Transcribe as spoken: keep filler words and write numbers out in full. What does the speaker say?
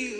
You.